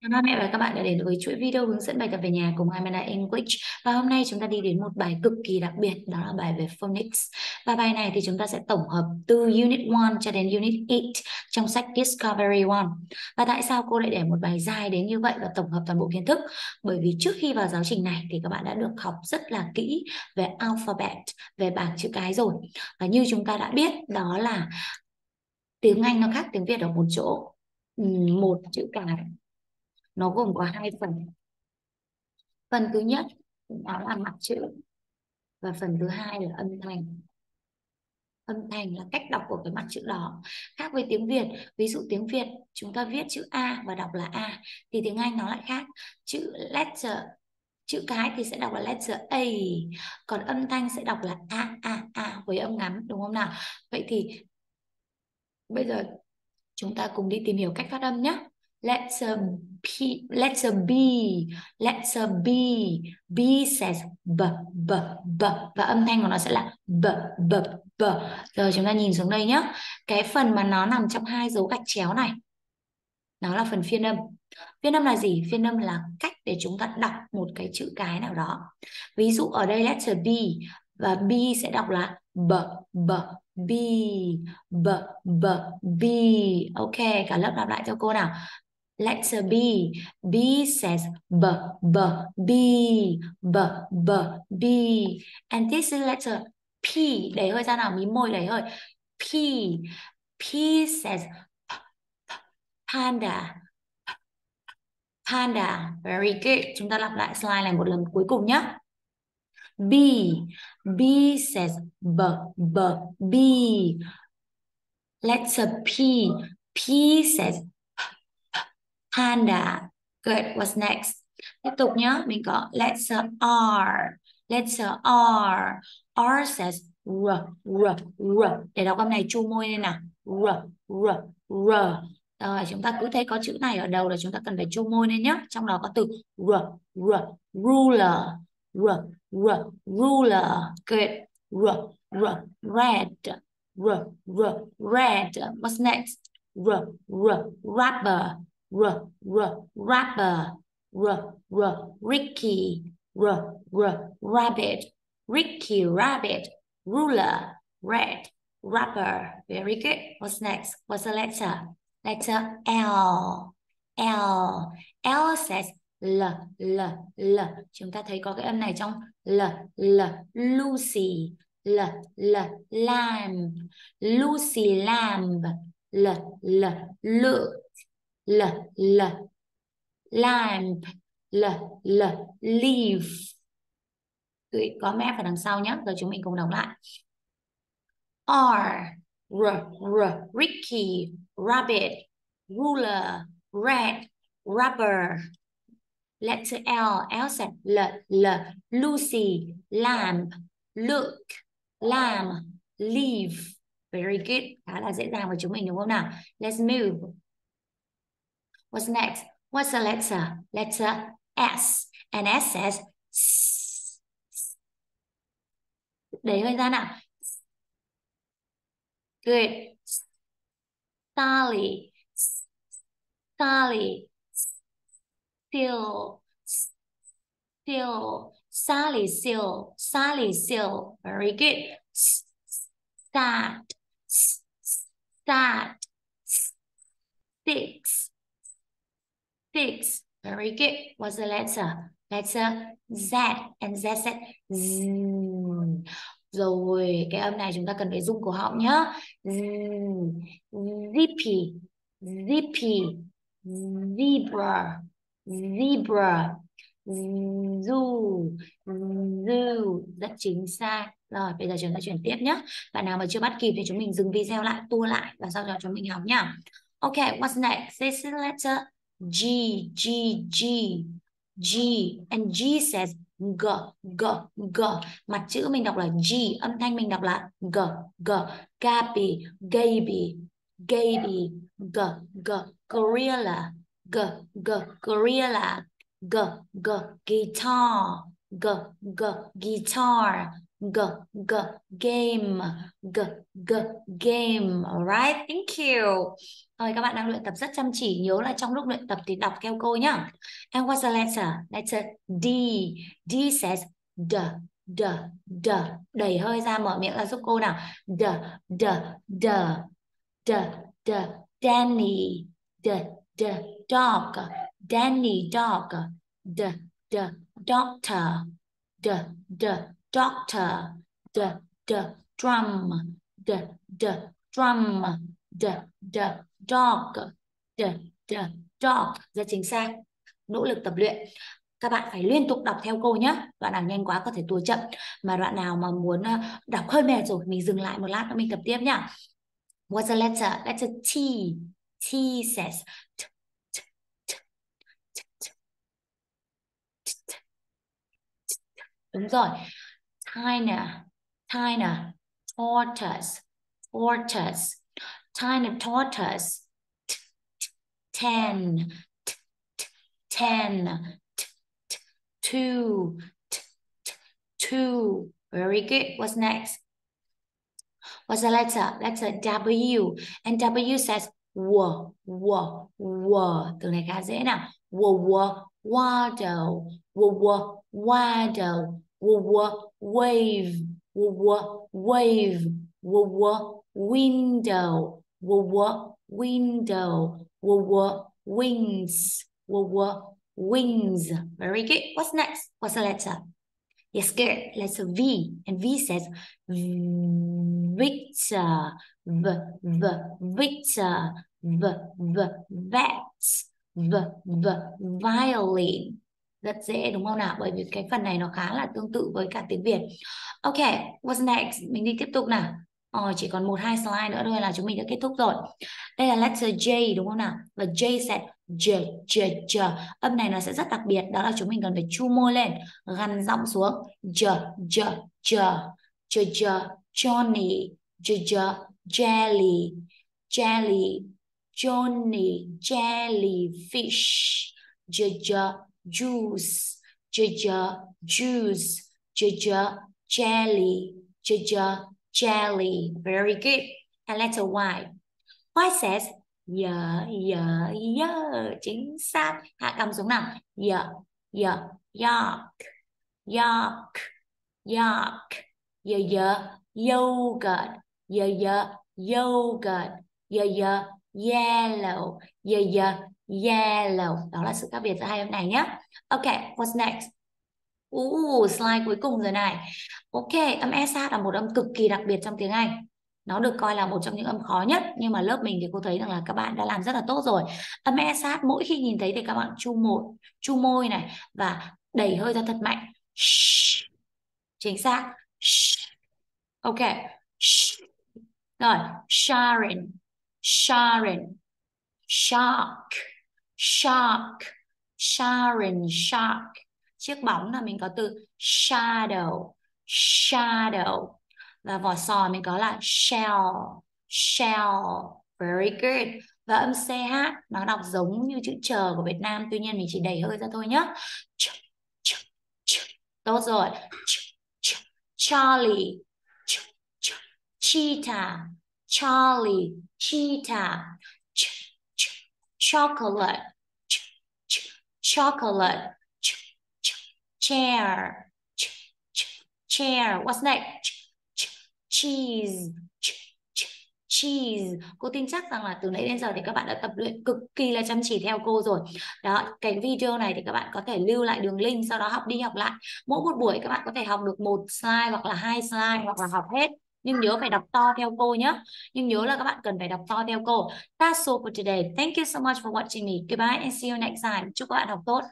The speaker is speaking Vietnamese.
Cảm ơn mẹ và các bạn đã đến với chuỗi video hướng dẫn bài tập về nhà cùng Amanda English. Và hôm nay chúng ta đi đến một bài cực kỳ đặc biệt, đó là bài về phonics. Và bài này thì chúng ta sẽ tổng hợp từ Unit 1 cho đến Unit 8 trong sách Discovery 1. Và tại sao cô lại để một bài dài đến như vậy và tổng hợp toàn bộ kiến thức? Bởi vì trước khi vào giáo trình này thì các bạn đã được học rất là kỹ về alphabet, về bảng chữ cái rồi. Và như chúng ta đã biết, đó là tiếng Anh nó khác tiếng Việt ở một chỗ. Một chữ cái nó gồm có hai phần. Phần thứ nhất đó là mặt chữ và phần thứ hai là âm thanh. Âm thanh là cách đọc của cái mặt chữ đó. Khác với tiếng Việt, ví dụ tiếng Việt chúng ta viết chữ A và đọc là A, thì tiếng Anh nó lại khác. Chữ letter, chữ cái thì sẽ đọc là letter A, còn âm thanh sẽ đọc là A với âm ngắn, đúng không nào? Vậy thì bây giờ chúng ta cùng đi tìm hiểu cách phát âm nhé. Letter B, B says b, b, b. Và âm thanh của nó sẽ là b, b, b. Rồi chúng ta nhìn xuống đây nhé. Cái phần mà nó nằm trong hai dấu gạch chéo này, nó là phần phiên âm. Phiên âm là gì? Phiên âm là cách để chúng ta đọc một cái chữ cái nào đó. Ví dụ ở đây letter B, và B sẽ đọc là b, b, b, b, b, b. Ok, cả lớp đọc lại cho cô nào. Letter B, B says b, b, b, b, b, b. And this is letter P. Đấy hơi ra nào, mí môi đấy hơi. P, P says panda, panda. Very good. Chúng ta lặp lại slide này một lần cuối cùng nhé. B, B says B, B, B. Letter P, P says panda. Good, what's next? Tiếp tục nhé, mình có letter R, letter R. R says R, R, R. Để đọc âm này chu môi lên nào. R, R, R. Rồi, chúng ta cứ thấy có chữ này ở đầu là chúng ta cần phải chu môi lên nhé. Trong đó có từ R, R, ruler. R, R, ruler. Good. R, R, red. R, R, red. What's next? R, R, rubber. R, R, rubber. R, R, Ricky. R, R, rabbit. Ricky, rabbit. Ruler, red, rubber. Very good. What's next? What's the letter? Letter L. L. L says L, L, L. Chúng ta thấy có cái âm này trong L, L. Lucy. L, L, lamb. Lucy lamb. L, L, look. L, L, lamp. L, L, leaf. Có mép ở đằng sau nhé. Rồi chúng mình cùng đọc lại. R, R, R, Ricky, rabbit, ruler, red, rubber. Letter L, L said L, L. Lucy, lamp. Look, lamb. Leave. Very good. Khá là dễ dàng với chúng mình đúng không nào? Let's move. What's next? What's the letter? Letter S. And S says S. Đấy hơi ra nào. Good. Sally. Sally. Seal, seal, Sally seal, Sally seal. Very good. Sad, sad, sticks, sticks. Very good. What's the letter? Letter Z. And Z said Z. Rồi, cái âm này chúng ta cần phải rung cổ họng nhá. Z, zippy, zippy, zebra. Zebra, zoo, zoo. Rất chính xác. Rồi, bây giờ chúng ta chuyển tiếp nhé. Bạn nào mà chưa bắt kịp thì chúng mình dừng video lại, tua lại và sau đó chúng mình học nhá. Ok, what's next? This is letter G, G, G, G. And G says G, G, G. Mặt chữ mình đọc là G, âm thanh mình đọc là G, G. Gaby, Gaby, Gaby. G, G, gorilla. G, G, gorilla. G, G, guitar. G, G, guitar. G, game. G, game. Alright, thank you. Rồi các bạn đang luyện tập rất chăm chỉ. Nhớ là trong lúc luyện tập thì đọc theo cô nhá. And what's the letter? Letter D. D says D, D, D. Đẩy hơi ra mở miệng ra giúp cô nào. D, D, D. D, D, Danny. D, D, dog. Danny, dog. D, D, doctor. D, D, doctor. D, D, drum. D, D, drum. D, D, dog. D, D, dog. Rất chính xác. Nỗ lực tập luyện. Các bạn phải liên tục đọc theo cô nhé. Đoạn nào nhanh quá có thể tua chậm. Mà đoạn nào mà muốn đọc hơi mệt rồi, mình dừng lại một lát nữa mình tập tiếp nhá. What's the letter? Letter T. T says T. Đúng rồi. China, China, tortoise, tortoise, China tortoise, ten, ten, two, two. Very good. What's next? What's the letter? Letter W. And W says w, w, w. Từ này khá dễ nào. W, w, waddle, w, w, waddle. Wave, wave, window, window, wings, wings. Very good. What's next? What's the letter? Yes, good. Letter V. And V says Victor, V, V, Victor, V, V, Vets, V, V, Violin. Rất dễ đúng không nào? Bởi vì cái phần này nó khá là tương tự với cả tiếng Việt. Ok, what's next? Mình đi tiếp tục nào. Chỉ còn 1-2 slide nữa thôi là chúng mình đã kết thúc rồi. Đây là letter J đúng không nào? Và J sẽ J, J, J. Âm này nó sẽ rất đặc biệt. Đó là chúng mình cần phải chu môi lên, gằn giọng xuống. J, J, J. J, J, Johnny. J, J, Jelly. Jelly, Johnny, Jellyfish. J, J, juice, J, juice, J, jelly, J, jelly. Very good. And letter Y. Y says yeah, yeah, yeah. Chính xác. Hạ cầm xuống nào. Yeah, yeah, yuck, yuck, yuck. Yeah, yeah, yogurt. Yeah, yeah, yogurt. Yeah, yeah, yellow. Yeah, yeah, yellow. Đó là sự khác biệt giữa hai âm này nhé. Ok, what's next? Slide cuối cùng rồi này. Ok, âm SH là một âm cực kỳ đặc biệt trong tiếng Anh. Nó được coi là một trong những âm khó nhất. Nhưng mà lớp mình thì cô thấy rằng là các bạn đã làm rất là tốt rồi. Âm SH mỗi khi nhìn thấy thì các bạn chu môi này và đẩy hơi ra thật mạnh. Shh. Chính xác. Shh. Ok. Shh. Rồi, Sharon, Sharon, shark, shark, Sharon, shark. Chiếc bóng là mình có từ shadow, shadow. Và vỏ sò mình có là shell, shell. Very good. Và âm CH nó đọc giống như chữ chờ của Việt Nam. Tuy nhiên mình chỉ đẩy hơi ra thôi nhé. Tốt rồi. Charlie, cheetah, Charlie, cheetah. Chocolate, chocolate, chair, chair. What's next? Cheese, cheese. Cô tin chắc rằng là từ nãy đến giờ thì các bạn đã tập luyện cực kỳ là chăm chỉ theo cô rồi. Đó, cái video này thì các bạn có thể lưu lại đường link, sau đó học đi học lại. Mỗi một buổi các bạn có thể học được 1 slide hoặc là 2 slide hoặc là học hết. Nhưng nhớ phải đọc to theo cô nhé. Nhưng nhớ là các bạn cần phải đọc to theo cô. That's all for today. Thank you so much for watching me. Goodbye and see you next time. Chúc các bạn học tốt.